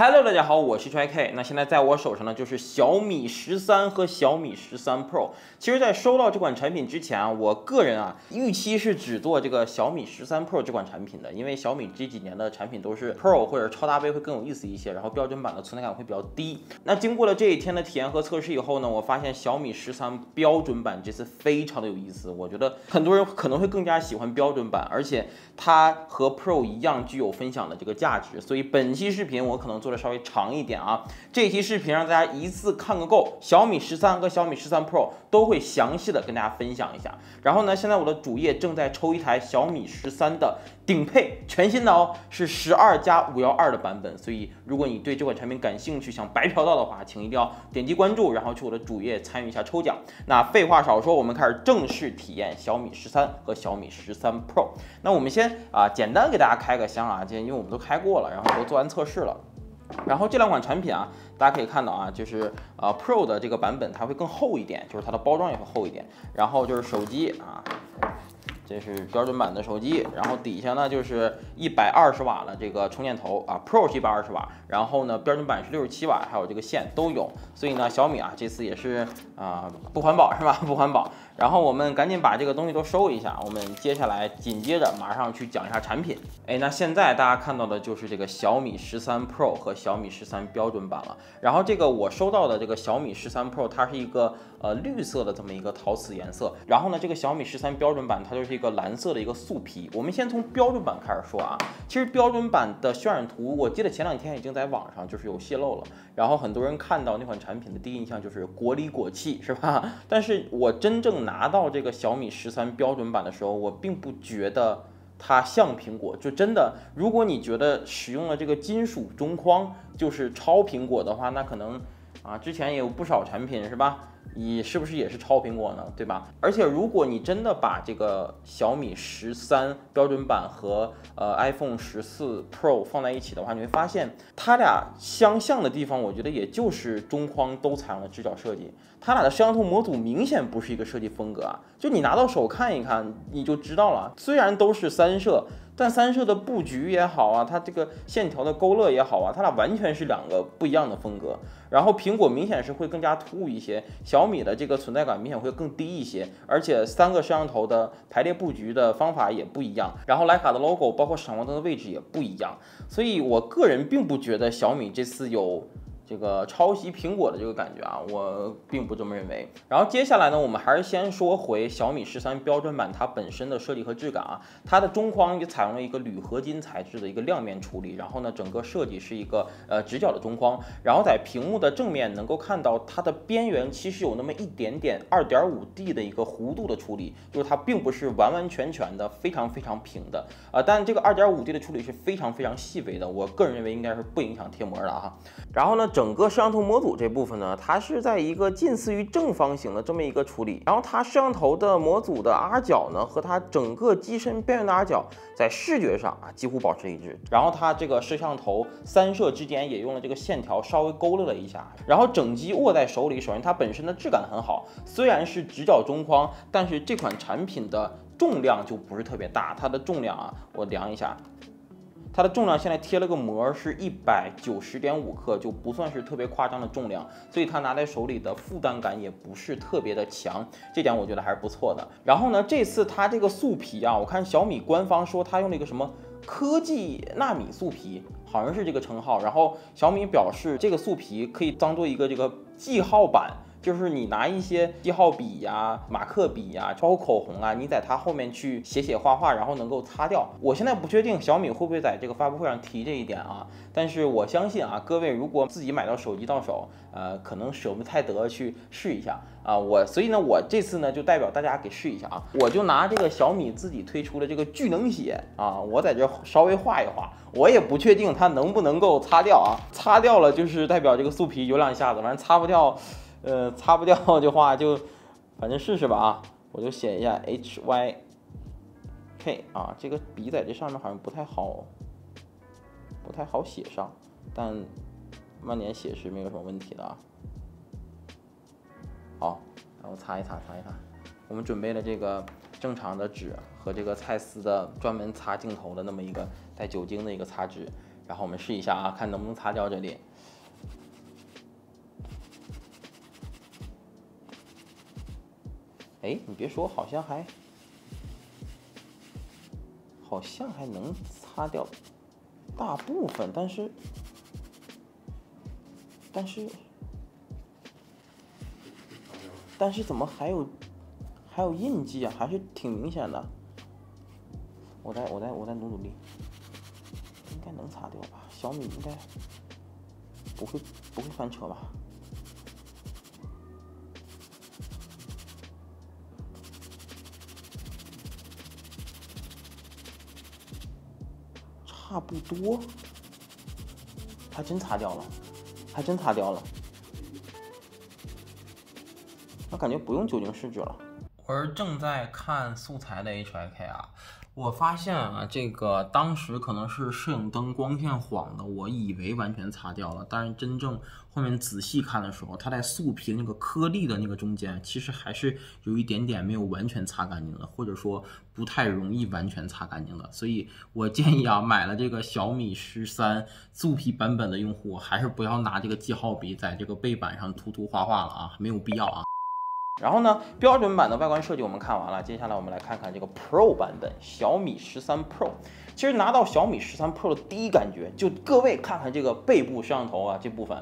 Hello， 大家好，我是 HYK。那现在在我手上呢，就是小米13和小米13 Pro。其实，在收到这款产品之前啊，我个人啊预期是只做这个小米13 Pro 这款产品的，因为小米这几年的产品都是 Pro 或者超大杯会更有意思一些，然后标准版的存在感会比较低。那经过了这一天的体验和测试以后呢，我发现小米13标准版这次非常的有意思。我觉得很多人可能会更加喜欢标准版，而且它和 Pro 一样具有分享的这个价值。所以本期视频我可能做的稍微长一点啊，这期视频让大家一次看个够，小米13和小米13 Pro 都会详细的跟大家分享一下。然后呢，现在我的主页正在抽一台小米13的顶配，全新的哦，是12+512的版本。所以如果你对这款产品感兴趣，想白嫖到的话，请一定要点击关注，然后去我的主页参与一下抽奖。那废话少说，我们开始正式体验小米13和小米13 Pro。那我们先简单给大家开个箱啊，因为我们都开过了，然后都做完测试了。然后这两款产品啊，大家可以看到啊，就是Pro 的这个版本它会更厚一点，就是它的包装也会厚一点。然后就是手机啊，这是标准版的手机，然后底下呢就是120瓦的这个充电头啊 ，Pro 是120瓦，然后呢标准版是67瓦，还有这个线都有。所以呢，小米啊这次也是不环保是吧？不环保。然后我们赶紧把这个东西都收一下，我们接下来紧接着马上去讲一下产品。哎，那现在大家看到的就是这个小米13 Pro 和小米13标准版了。然后这个我收到的这个小米13 Pro， 它是一个绿色的这么一个陶瓷颜色。然后呢，这个小米13标准版它就是一个蓝色的一个素皮。我们先从标准版开始说啊。其实标准版的渲染图，我记得前两天已经在网上就是有泄露了。然后很多人看到那款产品的第一印象就是国里国气是吧？但是我真正拿到这个小米13标准版的时候，我并不觉得它像苹果。就真的，如果你觉得使用了这个金属中框就是超苹果的话，那可能之前也有不少产品是吧？你是不是也是超苹果呢？对吧？而且如果你真的把这个小米13标准版和iPhone 14 Pro 放在一起的话，你会发现它俩相像的地方，我觉得也就是中框都采用了直角设计，它俩的摄像头模组明显不是一个设计风格啊。就你拿到手看一看，你就知道了。虽然都是三摄，但三摄的布局也好啊，它这个线条的勾勒也好啊，它俩完全是两个不一样的风格。然后苹果明显是会更加突兀一些，小米的这个存在感明显会更低一些，而且三个摄像头的排列布局的方法也不一样，然后徕卡的 logo 包括闪光灯的位置也不一样，所以我个人并不觉得小米这次有这个抄袭苹果的这个感觉啊，我并不这么认为。然后接下来呢，我们还是先说回小米13标准版它本身的设计和质感啊。它的中框也采用了一个铝合金材质的一个亮面处理，然后呢，整个设计是一个直角的中框。然后在屏幕的正面能够看到它的边缘其实有那么一点点 2.5D 的一个弧度的处理，就是它并不是完完全全的非常非常平的但这个 2.5D 的处理是非常非常细微的，我个人认为应该是不影响贴膜的哈。然后呢，整个摄像头模组这部分呢，它是在一个近似于正方形的这么一个处理，然后它摄像头的模组的 R 角呢和它整个机身边缘的 R 角在视觉上几乎保持一致，然后它这个摄像头三摄之间也用了这个线条稍微勾勒了一下，然后整机握在手里，首先它本身的质感很好，虽然是直角中框，但是这款产品的重量就不是特别大，它的重量啊，我量一下。它的重量现在贴了个膜是190.5克，就不算是特别夸张的重量，所以它拿在手里的负担感也不是特别的强，这点我觉得还是不错的。然后呢，这次它这个素皮啊，我看小米官方说它用了一个什么科技纳米素皮，好像是这个称号。然后小米表示这个素皮可以当做一个这个记号板。就是你拿一些记号笔呀、马克笔呀、包括口红啊，你在它后面去写画画，然后能够擦掉。我现在不确定小米会不会在这个发布会上提这一点啊，但是我相信啊，各位如果自己买到手机到手，可能舍不太得去试一下啊。所以呢，我这次呢就代表大家给试一下啊，我就拿这个小米自己推出的这个聚能写啊，我在这稍微画一画，我也不确定它能不能够擦掉啊，擦掉了就是代表这个素皮有两下子，反正擦不掉。擦不掉的话就反正试试吧啊，我就写一下 HYK 啊，这个笔在这上面好像不太好写上，但慢点写是没有什么问题的啊。好，然后擦一擦，我们准备了这个正常的纸和这个蔡司的专门擦镜头的那么一个带酒精的一个擦纸。然后我们试一下啊，看能不能擦掉这里。 哎，你别说，好像还能擦掉大部分，但是怎么还有印记啊？还是挺明显的。我再努力，应该能擦掉吧？小米应该不会翻车吧？ 差不多，还真擦掉了，那感觉不用酒精试纸了。而正在看素材的 HYK 啊，我发现啊，这个当时可能是摄影灯光线晃的，我以为完全擦掉了，但是真正后面仔细看的时候，它在素皮那个颗粒的那个中间，其实还是有一点点没有完全擦干净的，或者说。 不太容易完全擦干净了，所以我建议啊，买了这个小米13素皮版本的用户，还是不要拿这个记号笔在这个背板上涂涂画画了啊，没有必要啊。然后呢，标准版的外观设计我们看完了，接下来我们来看看这个 Pro 版本，小米13 Pro。其实拿到小米13 Pro 的第一感觉，就各位看看这个背部摄像头啊，这部分。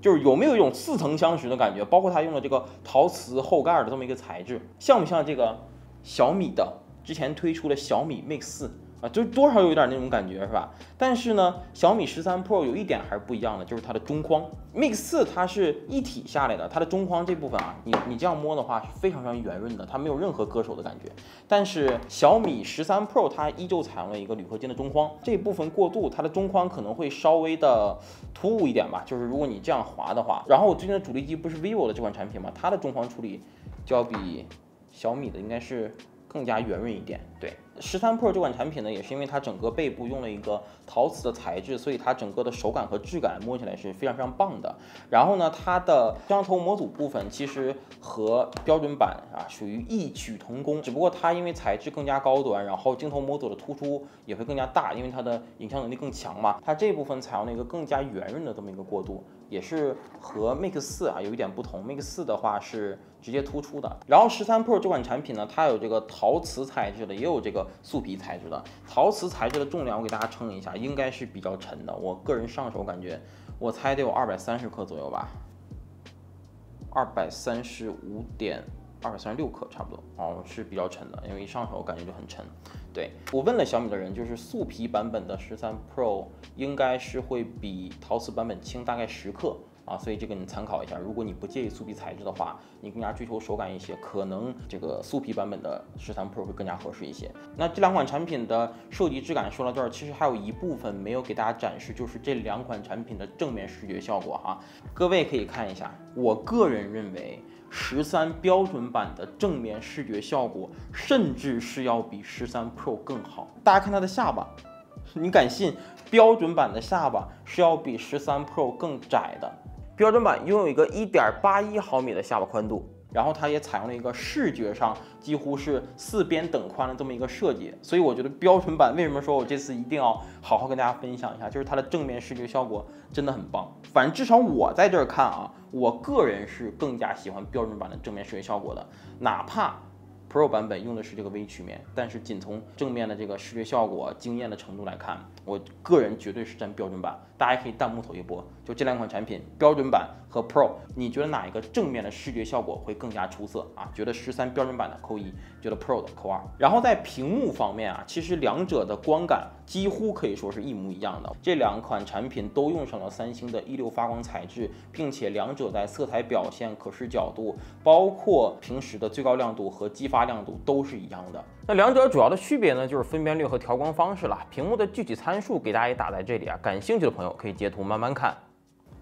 就是有没有一种似曾相识的感觉？包括它用了这个陶瓷后盖的这么一个材质，像不像这个小米的之前推出的小米 Mix 4啊？就多少有点那种感觉是吧？但是呢，小米13 Pro 有一点还是不一样的，就是它的中框。Mix 4它是一体下来的，它的中框这部分啊，你这样摸的话是非常圆润的，它没有任何割手的感觉。但是小米13 Pro 它依旧采用了一个铝合金的中框，这部分过渡它的中框可能会稍微的。 突兀一点吧，就是如果你这样滑的话，然后我最近的主力机不是 vivo 的这款产品嘛，它的中框处理就要比小米的应该是更加圆润一点。对， 13 Pro 这款产品呢，也是因为它整个背部用了一个陶瓷的材质，所以它整个的手感和质感摸起来是非常棒的。然后呢，它的摄像头模组部分其实和标准版啊属于异曲同工，只不过它因为材质更加高端，然后镜头模组的突出也会更加大，因为它的影像能力更强嘛。它这部分采用了一个更加圆润的这么一个过渡，也是和 Mix 4啊有一点不同。Mix 4的话是直接突出的，然后13 Pro 这款产品呢，它有这个陶瓷材质的，也有这个素皮材质的。陶瓷材质的重量我给大家称一下，应该是比较沉的。我个人上手感觉，我猜得有230克左右吧。 236克差不多哦，是比较沉的，因为一上手我感觉就很沉。对我问了小米的人，就是素皮版本的13 Pro 应该是会比陶瓷版本轻大概10克啊，所以这个你参考一下。如果你不介意素皮材质的话，你更加追求手感一些，可能这个素皮版本的13 Pro 会更加合适一些。那这两款产品的设计质感说到这儿，其实还有一部分没有给大家展示，就是这两款产品的正面视觉效果哈。各位可以看一下，我个人认为。 13标准版的正面视觉效果，甚至是要比13 Pro 更好。大家看它的下巴，你敢信？标准版的下巴是要比13 Pro 更窄的。标准版拥有一个 1.81 毫米的下巴宽度，然后它也采用了一个视觉上几乎是四边等宽的这么一个设计。所以我觉得标准版为什么说我这次一定要好好跟大家分享一下，就是它的正面视觉效果真的很棒。反正至少我在这儿看啊。 我个人是更加喜欢标准版的正面视觉效果的，哪怕 Pro 版本用的是这个微曲面，但是仅从正面的这个视觉效果惊艳的程度来看，我个人绝对是占标准版。大家可以弹幕投一波，就这两款产品，标准版和 Pro， 你觉得哪一个正面的视觉效果会更加出色啊？觉得13标准版的扣1，觉得 Pro 的扣2。然后在屏幕方面啊，其实两者的光感几乎可以说是一模一样的。这两款产品都用上了三星的1.6发光材质，并且两者在色彩表现、可视角度，包括平时的最高亮度和激发 亮度都是一样的。那两者主要的区别呢，就是分辨率和调光方式了。屏幕的具体参数给大家也打在这里啊，感兴趣的朋友可以截图慢慢看。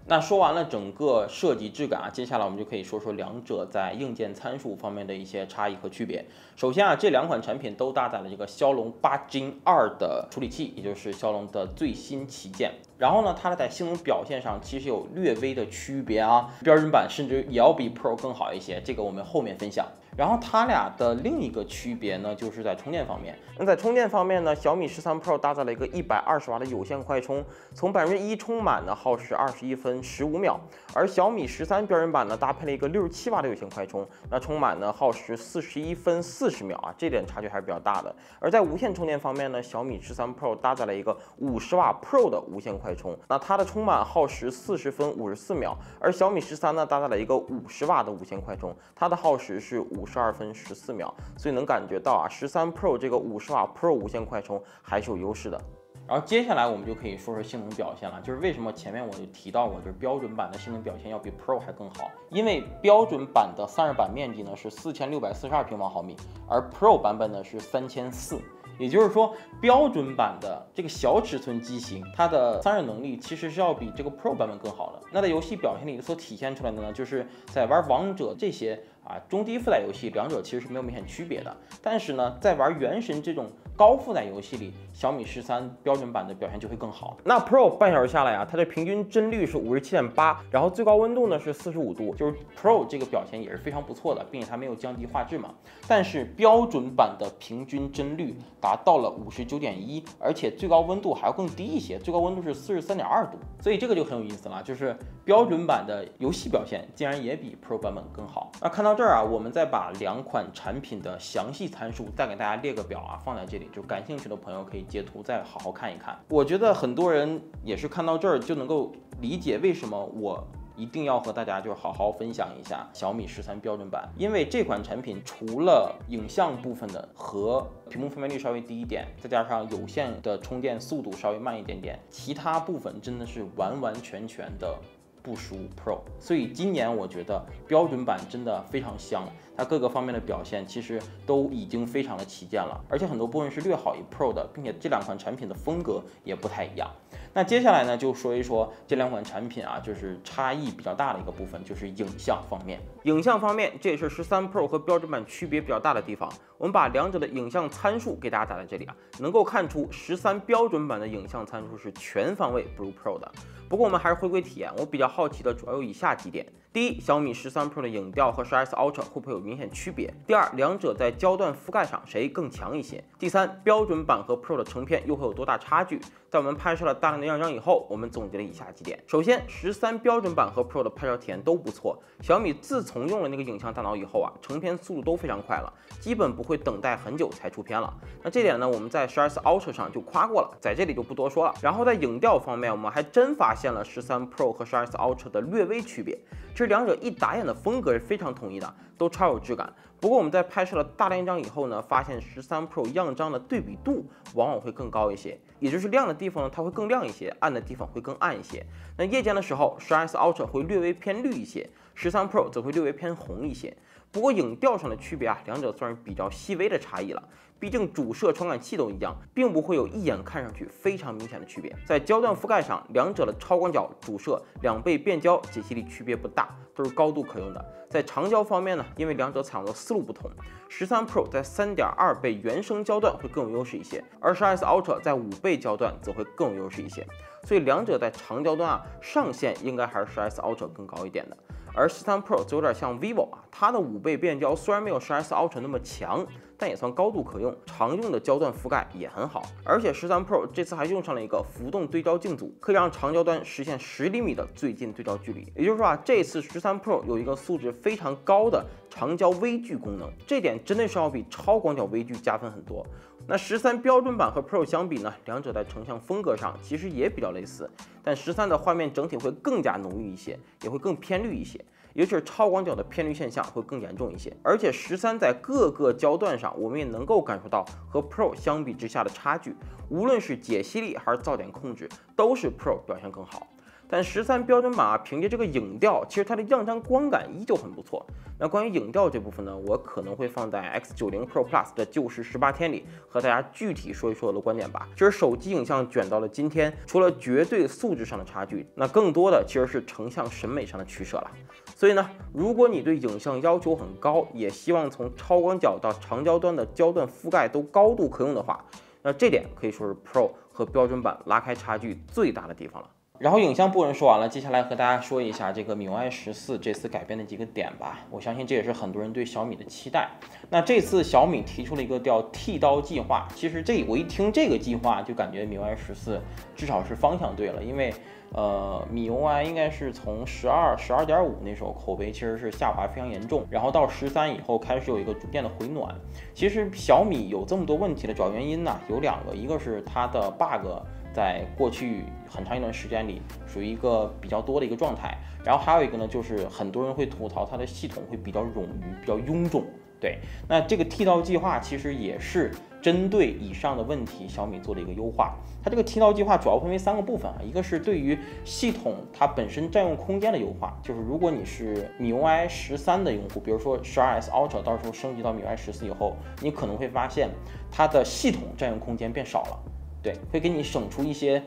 那说完了整个设计质感啊，接下来我们就可以说说两者在硬件参数方面的一些差异和区别。首先啊，这两款产品都搭载了这个骁龙8Gen 2的处理器，也就是骁龙的最新旗舰。 然后呢，它在性能表现上其实有略微的区别啊，标准版甚至也要比 Pro 更好一些，这个我们后面分享。然后它俩的另一个区别呢，就是在充电方面。那在充电方面呢，小米13 Pro 搭载了一个120瓦的有线快充，从1%充满呢耗时21分15秒，而小米13标准版呢搭配了一个67瓦的有线快充，那充满呢耗时41分40秒啊，这点差距还是比较大的。而在无线充电方面呢，小米13 Pro 搭载了一个50瓦 Pro 的无线快充，那它的充满耗时40分54秒，而小米13呢搭载了一个50瓦的无线快充，它的耗时是52分14秒，所以能感觉到啊，13 Pro 这个50瓦 Pro 无线快充还是有优势的。然后接下来我们就可以说说性能表现了，就是为什么前面我就提到过，就是标准版的性能表现要比 Pro 还更好，因为标准版的散热板面积呢是4642平方毫米，而 Pro 版本呢是3400。也就是说，标准版的这个小尺寸机型，它的散热能力其实是要比这个 Pro 版本更好的。那在游戏表现里所体现出来的呢，就是在玩王者这些中低负载游戏，两者其实是没有明显区别的。但是呢，在玩原神这种高负载游戏里，小米13标准版的表现就会更好。那 Pro 半小时下来啊，它的平均帧率是 57.8， 然后最高温度呢是45度，就是 Pro 这个表现也是非常不错的，并且它没有降低画质嘛。但是标准版的平均帧率达到了 59.1， 而且最高温度还要更低一些，最高温度是 43.2 度，所以这个就很有意思了，就是标准版的游戏表现竟然也比 Pro 版本更好。那看到这儿啊，我们再把两款产品的详细参数再给大家列个表啊，放在这里，就感兴趣的朋友可以截图再好好看一看。我觉得很多人也是看到这儿就能够理解为什么我一定要和大家就好好分享一下小米13标准版，因为这款产品除了影像部分的和屏幕分辨率稍微低一点，再加上有线的充电速度稍微慢一点点，其他部分真的是完完全全的不输 Pro。 所以今年我觉得标准版真的非常香，它各个方面的表现其实都已经非常的旗舰了，而且很多部分是略好于 Pro 的，并且这两款产品的风格也不太一样。那接下来呢，就说一说这两款产品啊，就是差异比较大的一个部分，就是影像方面。影像方面，这也是13 Pro 和标准版区别比较大的地方。我们把两者的影像参数给大家打在这里啊，能够看出13标准版的影像参数是全方位不如 Pro 的。不过我们还是回归体验，我比较好奇的主要有以下几点：第一，小米13 Pro 的影调和12S Ultra 会不会有明显区别；第二，两者在焦段覆盖上谁更强一些；第三，标准版和 Pro 的成片又会有多大差距。在我们拍摄了大量的样张以后，我们总结了以下几点：首先，13标准版和 Pro 的拍照体验都不错。小米自从用了那个影像大脑以后啊，成片速度都非常快了，基本不会等待很久才出片了。那这点呢，我们在12S Ultra 上就夸过了，在这里就不多说了。然后在影调方面，我们还真发现了13 Pro 和12S Ultra 的略微区别，这两者一打眼的风格是非常统一的，都超有质感。不过我们在拍摄了大量样张以后呢，发现13 Pro 样张的对比度往往会更高一些，也就是亮的地方呢它会更亮一些，暗的地方会更暗一些。那夜间的时候 ，12S Ultra 会略微偏绿一些， 13 Pro 则会略微偏红一些。不过影调上的区别啊，两者算是比较细微的差异了，毕竟主摄传感器都一样，并不会有一眼看上去非常明显的区别。在焦段覆盖上，两者的超广角、主摄、两倍变焦解析力区别不大，都是高度可用的。在长焦方面呢，因为两者采用的思路不同， 13 Pro 在 3.2 倍原生焦段会更有优势一些，而12S Ultra 在5倍焦段则会更有优势一些。所以两者在长焦段啊，上限应该还是 12S Ultra 更高一点的。而13 Pro 则有点像 vivo 啊，它的5倍变焦虽然没有 12S Ultra 那么强，但也算高度可用，常用的焦段覆盖也很好。而且13 Pro 这次还用上了一个浮动对焦镜组，可以让长焦端实现10厘米的最近对焦距离。也就是说啊，这次13 Pro 有一个素质非常高的长焦微距功能，这点真的是要比超广角微距加分很多。那13标准版和 Pro 相比呢，两者在成像风格上其实也比较类似，但13的画面整体会更加浓郁一些，也会更偏绿一些，也就是超广角的偏绿现象会更严重一些。而且13在各个焦段上，我们也能够感受到和 Pro 相比之下的差距，无论是解析力还是噪点控制，都是 Pro 表现更好。但13标准版啊，凭借这个影调，其实它的样张光感依旧很不错。那关于影调这部分呢，我可能会放在 X90 Pro Plus 的旧时18天里和大家具体说一说我的观点吧。其实手机影像卷到了今天，除了绝对素质上的差距，那更多的其实是成像审美上的取舍了。所以呢，如果你对影像要求很高，也希望从超广角到长焦端的焦段覆盖都高度可用的话，那这点可以说是 Pro 和标准版拉开差距最大的地方了。然后影像部分说完了，接下来和大家说一下这个MIUI 14这次改变的几个点吧。我相信这也是很多人对小米的期待。那这次小米提出了一个叫剃刀计划，其实我一听这个计划就感觉MIUI 14至少是方向对了，因为MIUI 应该是从12.5那时候口碑其实是下滑非常严重，然后到13以后开始有一个逐渐的回暖。其实小米有这么多问题的主要原因呢，有两个，一个是它的 bug。 在过去很长一段时间里，属于一个比较多的一个状态。然后还有一个呢，就是很多人会吐槽它的系统会比较冗余、比较臃肿。对，那这个剃刀计划其实也是针对以上的问题，小米做了一个优化。它这个剃刀计划主要分为三个部分啊，一个是对于系统它本身占用空间的优化，就是如果你是 MIUI 13的用户，比如说12S Ultra 到时候升级到 MIUI 14以后，你可能会发现它的系统占用空间变少了。 对，会给你省出一些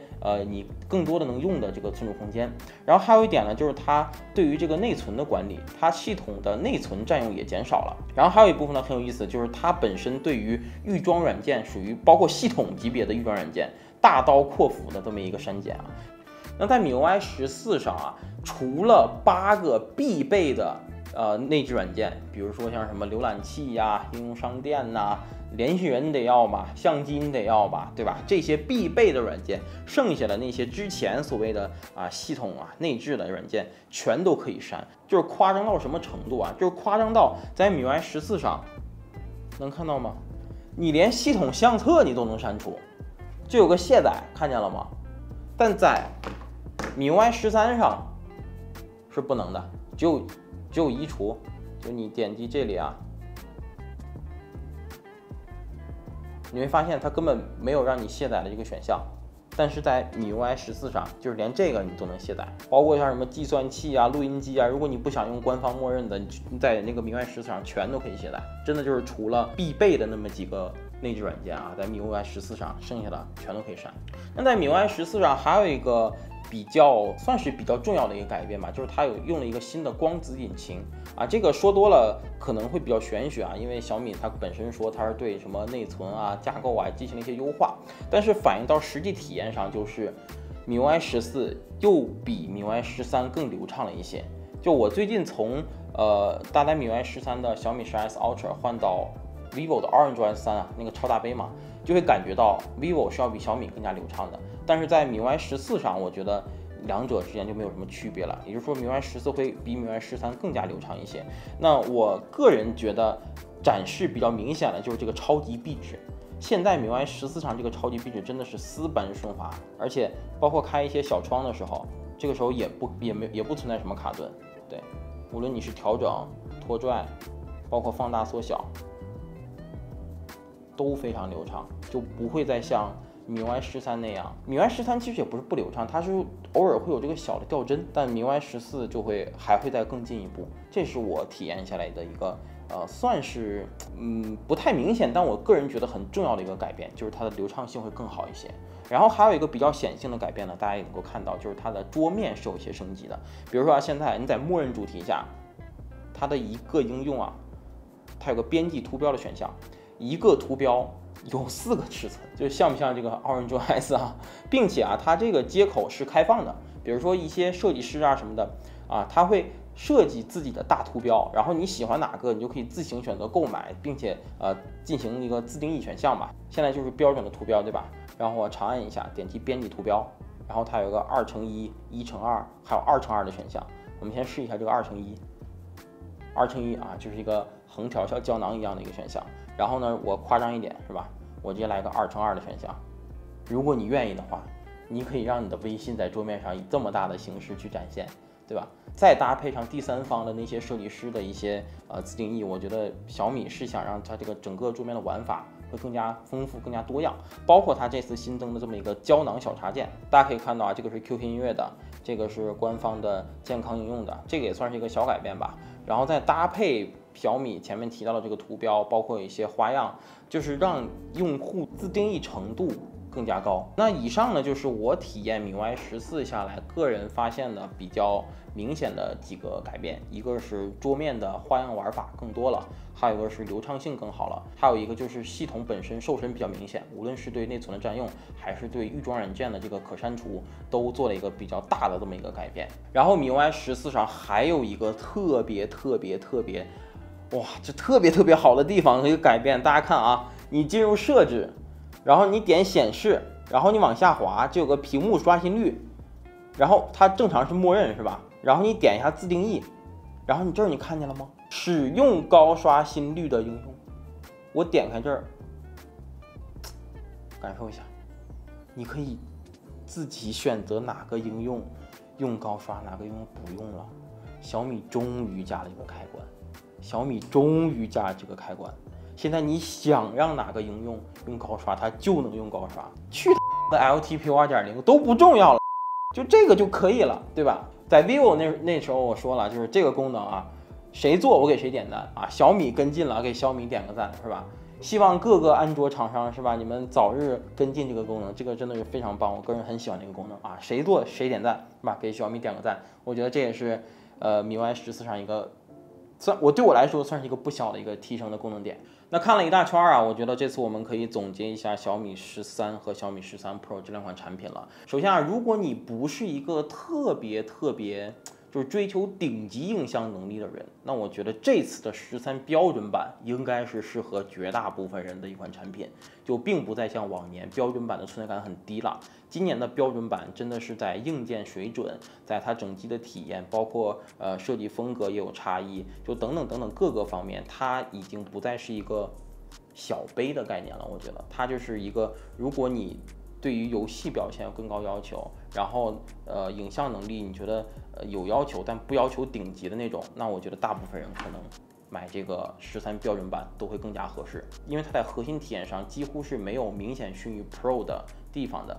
你更多的能用的这个存储空间。然后还有一点呢，就是它对于这个内存的管理，它系统的内存占用也减少了。然后还有一部分呢很有意思，就是它本身对于预装软件，属于包括系统级别的预装软件，大刀阔斧的这么一个删减啊。那在 MIUI 14上啊，除了8个必备的内置软件，比如说像什么浏览器呀、应用商店呐。 联系人你得要吧，相机你得要吧，对吧？这些必备的软件，剩下的那些之前所谓的系统内置的软件，全都可以删。就是夸张到什么程度啊？就是夸张到在MIUI 14上，能看到吗？你连系统相册你都能删除，这有个卸载，看见了吗？但在MIUI 13上是不能的，只有移除，就你点击这里啊。 你会发现它根本没有让你卸载的这个选项，但是在MIUI 14上，就是连这个你都能卸载，包括像什么计算器啊、录音机啊，如果你不想用官方默认的，你在那个MIUI 14上全都可以卸载。真的就是除了必备的那么几个内置软件啊，在MIUI 14上剩下的全都可以删。那在MIUI 14上还有一个算是比较重要的一个改变吧，就是它用了一个新的光子引擎。 啊，这个说多了可能会比较玄学啊，因为小米它本身说它是对什么内存啊、架构啊进行了一些优化，但是反映到实际体验上，就是MIUI 14又比MIUI 13更流畅了一些。就我最近从搭载MIUI 13的小米12S Ultra 换到 vivo 的 Orange S 3啊，那个超大杯嘛，就会感觉到 vivo 是要比小米更加流畅的。但是在MIUI 14上，我觉得。 两者之间就没有什么区别了，也就是说，MIUI 14会比MIUI 13更加流畅一些。那我个人觉得，展示比较明显的就是这个超级壁纸。现在MIUI 14上这个超级壁纸真的是丝般顺滑，而且包括开一些小窗的时候，这个时候也不存在什么卡顿。对，无论你是调整、拖拽，包括放大、缩小，都非常流畅，就不会再像。 MIUI 13那样，MIUI 13其实也不是不流畅，它是偶尔会有这个小的掉帧，但MIUI 14就还会再更进一步。这是我体验下来的一个算是不太明显，但我个人觉得很重要的一个改变，就是它的流畅性会更好一些。然后还有一个比较显性的改变呢，大家也能够看到，就是它的桌面是有一些升级的。比如说现在你在默认主题下，它的一个应用啊，它有个编辑图标的选项，一个图标。 有4个尺寸，就像不像这个 Orange S 啊？并且啊，它这个接口是开放的，比如说一些设计师啊什么的啊，他会设计自己的大图标，然后你喜欢哪个，你就可以自行选择购买，并且进行一个自定义选项吧。现在就是标准的图标，对吧？然后我长按一下，点击编辑图标，然后它有一个2×1、1×2，还有2×2的选项。我们先试一下这个2×1， 2×1啊，就是一个横条像胶囊一样的一个选项。 然后呢，我夸张一点是吧？我直接来个2×2的选项。如果你愿意的话，你可以让你的微信在桌面上以这么大的形式去展现，对吧？再搭配上第三方的那些设计师的一些自定义，我觉得小米是想让它这个整个桌面的玩法会更加丰富、更加多样。包括它这次新增的这么一个胶囊小插件，大家可以看到啊，这个是 QQ 音乐的，这个是官方的健康应用的，这个也算是一个小改变吧。然后再搭配。 小米前面提到的这个图标，包括一些花样，就是让用户自定义程度更加高。那以上呢，就是我体验MIUI 14下来个人发现的比较明显的几个改变，一个是桌面的花样玩法更多了，还有一个是流畅性更好了，还有一个就是系统本身瘦身比较明显，无论是对内存的占用，还是对预装软件的这个可删除，都做了一个比较大的这么一个改变。然后MIUI 14上还有一个特别。 哇，这特别好的地方的一个改变，大家看啊，你进入设置，然后你点显示，然后你往下滑，就有个屏幕刷新率，然后它正常是默认是吧？然后你点一下自定义，然后你这儿你看见了吗？使用高刷新率的应用，我点开这儿，感受一下，你可以自己选择哪个应用用高刷，哪个应用不用了。小米终于加了一个开关。 小米终于加了这个开关，现在你想让哪个应用用高刷，它就能用高刷。去他妈的 LTPO 2.0 都不重要了，就这个就可以了，对吧？在 vivo 那时候我说了，就是这个功能啊，谁做我给谁点赞啊。小米跟进了，给小米点个赞是吧？希望各个安卓厂商是吧，你们早日跟进这个功能，这个真的是非常棒，我个人很喜欢这个功能啊。谁做谁点赞是吧？给小米点个赞，我觉得这也是MIUI 14上一个。 对我来说算是一个不小的一个提升的功能点。那看了一大圈啊，我觉得这次我们可以总结一下小米13和小米13 Pro 这两款产品了。首先啊，如果你不是一个特别就是追求顶级影像能力的人，那我觉得这次的13标准版应该是适合绝大部分人的一款产品，就并不再像往年标准版的存在感很低了。今年的标准版真的是在硬件水准，在它整机的体验，包括设计风格也有差异，就等等各个方面，它已经不再是一个小杯的概念了。我觉得它就是一个，如果你对于游戏表现有更高要求，然后影像能力你觉得有要求，但不要求顶级的那种，那我觉得大部分人可能。 买这个13标准版都会更加合适，因为它在核心体验上几乎是没有明显逊于 Pro 的地方的，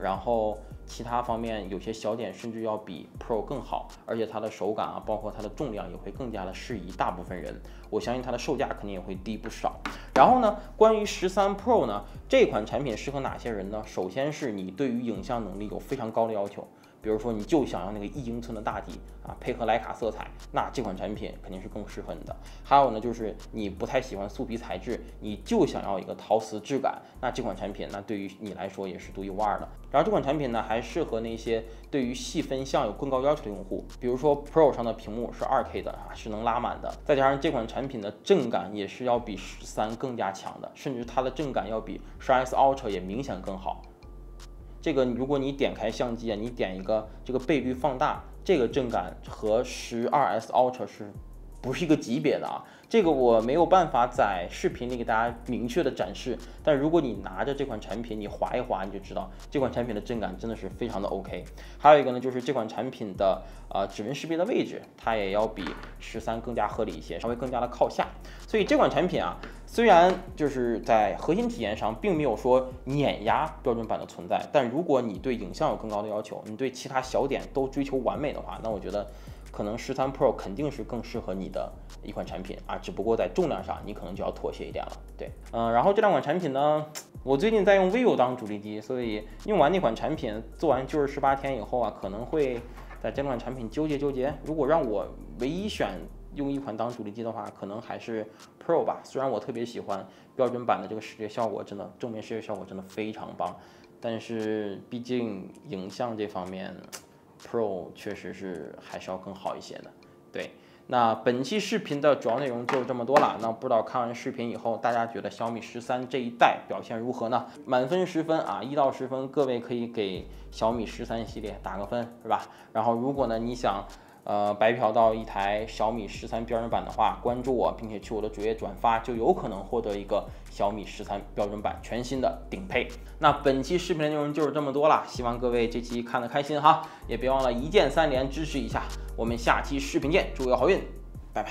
然后其他方面有些小点甚至要比 Pro 更好，而且它的手感啊，包括它的重量也会更加的适宜大部分人，我相信它的售价肯定也会低不少。然后呢，关于13 Pro 呢，这款产品适合哪些人呢？首先是你对于影像能力有非常高的要求。 比如说，你就想要那个1英寸的大底啊，配合徕卡色彩，那这款产品肯定是更适合你的。还有呢，就是你不太喜欢素皮材质，你就想要一个陶瓷质感，那这款产品那对于你来说也是独一无二的。然后这款产品呢，还适合那些对于细分项有更高要求的用户，比如说 Pro 上的屏幕是 2K 的啊，是能拉满的。再加上这款产品的震感也是要比13更加强的，甚至它的震感要比12S Ultra 也明显更好。 这个，如果你点开相机啊，你点一个这个倍率放大，这个震感和12S Ultra 是不是一个级别的啊？这个我没有办法在视频里给大家明确的展示，但如果你拿着这款产品，你划一划，你就知道这款产品的震感真的是非常的 OK。还有一个呢，就是这款产品的指纹识别的位置，它也要比13更加合理一些，稍微更加的靠下。所以这款产品啊。 虽然就是在核心体验上并没有说碾压标准版的存在，但如果你对影像有更高的要求，你对其他小点都追求完美的话，那我觉得可能13 Pro 肯定是更适合你的一款产品啊。只不过在重量上你可能就要妥协一点了。对，然后这两款产品呢，我最近在用 vivo 当主力机，所以用完那款产品做完就是18天以后啊，可能会在这两款产品纠结。如果让我唯一选， 用一款当主力机的话，可能还是 Pro 吧。虽然我特别喜欢标准版的这个视觉效果，真的正面视觉效果真的非常棒，但是毕竟影像这方面 ，Pro 确实是还是要更好一些的。对，那本期视频的主要内容就这么多了。那不知道看完视频以后，大家觉得小米13这一代表现如何呢？满分10分啊，1到10分，各位可以给小米13系列打个分，是吧？然后如果呢你想。 白嫖到一台小米13标准版的话，关注我，并且去我的主页转发，就有可能获得一个小米13标准版全新的顶配。那本期视频的内容就是这么多了，希望各位这期看得开心哈，也别忘了一键3连支持一下。我们下期视频见，祝各位好运，拜拜。